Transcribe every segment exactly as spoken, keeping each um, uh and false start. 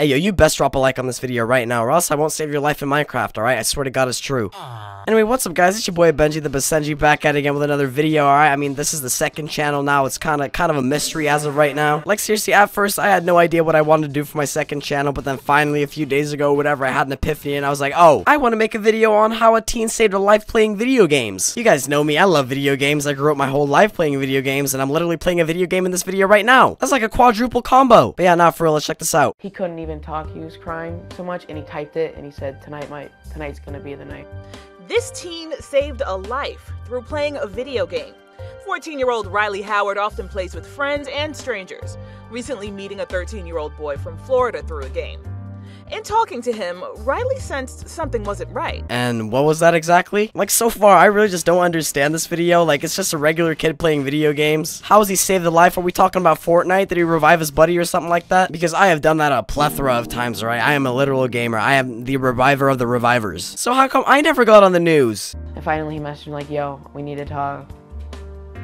Hey, yo, you best drop a like on this video right now, or else I won't save your life in Minecraft, alright? I swear to God, it's true. Anyway, what's up, guys? It's your boy, Benji the Basenji, back at it again with another video, alright? I mean, this is the second channel now. It's kind of kind of a mystery as of right now. Like, seriously, at first, I had no idea what I wanted to do for my second channel, but then finally, a few days ago, whatever, I had an epiphany, and I was like, oh, I want to make a video on how a teen saved a life playing video games. You guys know me. I love video games. I grew up my whole life playing video games, and I'm literally playing a video game in this video right now. That's like a quadruple combo. But yeah, not for real. Let's check this out. He couldn't even talk. He was crying so much, and he typed it, and he said, tonight might, tonight's gonna be the night. This teen saved a life through playing a video game. fourteen-year-old Riley Howard often plays with friends and strangers, recently meeting a thirteen-year-old boy from Florida through a game. In talking to him, Riley sensed something wasn't right. And what was that exactly? Like, so far, I really just don't understand this video. Like, it's just a regular kid playing video games. How has he saved a life? Are we talking about Fortnite? Did he revive his buddy or something like that? Because I have done that a plethora of times, right? I am a literal gamer. I am the reviver of the revivers. So how come I never got on the news? And finally, he messaged me like, yo, we need to talk.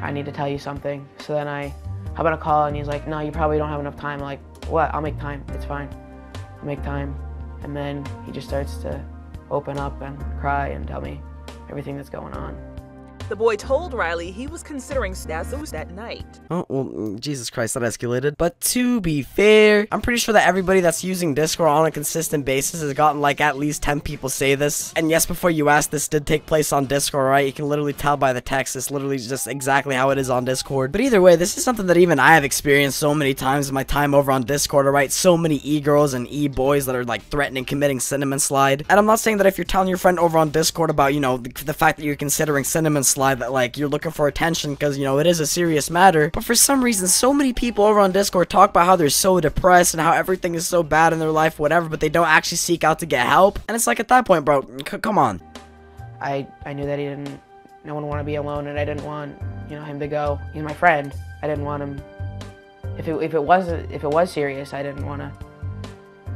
I need to tell you something. So then I, how about a call? And he's like, no, you probably don't have enough time. I'm like, what? I'll make time. It's fine. Make time. And then he just starts to open up and cry and tell me everything that's going on. The boy told Riley he was considering snazzoos that night. Oh, well, Jesus Christ, that escalated. But to be fair, I'm pretty sure that everybody that's using Discord on a consistent basis has gotten, like, at least ten people say this. And yes, before you ask, this did take place on Discord, right? You can literally tell by the text. It's literally just exactly how it is on Discord. But either way, this is something that even I have experienced so many times in my time over on Discord, right? So many e-girls and e-boys that are, like, threatening committing cinnamon slide. And I'm not saying that if you're telling your friend over on Discord about, you know, the, the fact that you're considering cinnamon slide, slide that, like, you're looking for attention because, you know, it is a serious matter. But for some reason, so many people over on Discord talk about how they're so depressed and how everything is so bad in their life, whatever, but they don't actually seek out to get help. And it's like, at that point, bro, c come on. I I knew that he didn't, no one want to be alone, and I didn't want, you know, him to go. He's my friend. I didn't want him, if it, if it was, if it was serious, I didn't want to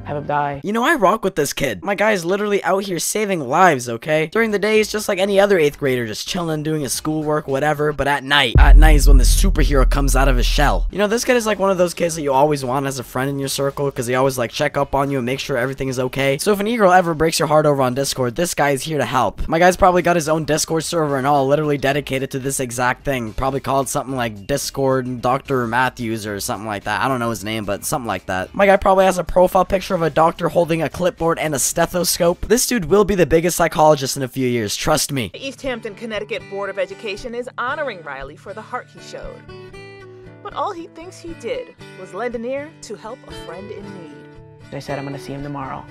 have him die. You know, I rock with this kid. My guy is literally out here saving lives, okay? During the day, he's just like any other eighth grader, just chilling, doing his schoolwork, whatever. But at night, at night is when the superhero comes out of his shell. You know, this kid is like one of those kids that you always want as a friend in your circle because they always, like, check up on you and make sure everything is okay. So if an e-girl ever breaks your heart over on Discord, this guy is here to help. My guy's probably got his own Discord server and all, literally dedicated to this exact thing. Probably called something like Discord Doctor Matthews or something like that. I don't know his name, but something like that. My guy probably has a profile picture of of a doctor holding a clipboard and a stethoscope. This dude will be the biggest psychologist in a few years, trust me. The East Hampton, Connecticut Board of Education is honoring Riley for the heart he showed. But all he thinks he did was lend an ear to help a friend in need. I said I'm gonna see him tomorrow.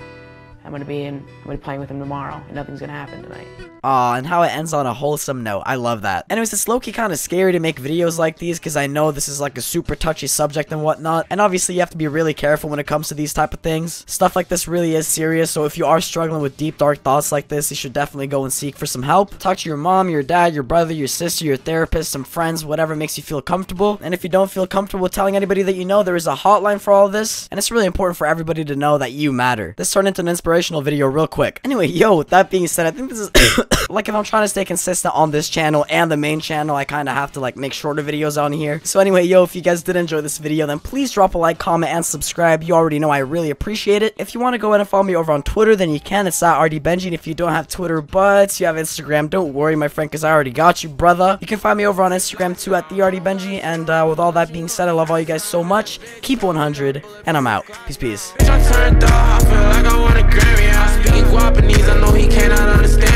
I'm gonna be in, I'm gonna be playing with him tomorrow, and nothing's gonna happen tonight. Aw, and how it ends on a wholesome note. I love that. Anyways, it's low-key kind of scary to make videos like these because I know this is like a super touchy subject and whatnot. And obviously, you have to be really careful when it comes to these type of things. Stuff like this really is serious, so if you are struggling with deep, dark thoughts like this, you should definitely go and seek for some help. Talk to your mom, your dad, your brother, your sister, your therapist, some friends, whatever makes you feel comfortable. And if you don't feel comfortable telling anybody that you know, there is a hotline for all of this. And it's really important for everybody to know that you matter. This turned into an inspirational video real quick. Anyway, yo, with that being said, I think this is... Like, if I'm trying to stay consistent on this channel and the main channel, I kind of have to, like, make shorter videos on here. So anyway, yo, if you guys did enjoy this video, then please drop a like, comment, and subscribe. You already know I really appreciate it. If you want to go ahead and follow me over on Twitter, then you can. It's at R D Benji. And if you don't have Twitter, but you have Instagram, don't worry, my friend, because I already got you, brother. You can find me over on Instagram, too, at the R D Benji. And uh, with all that being said, I love all you guys so much. Keep one hundred, and I'm out. Peace, peace. I know he cannot understand.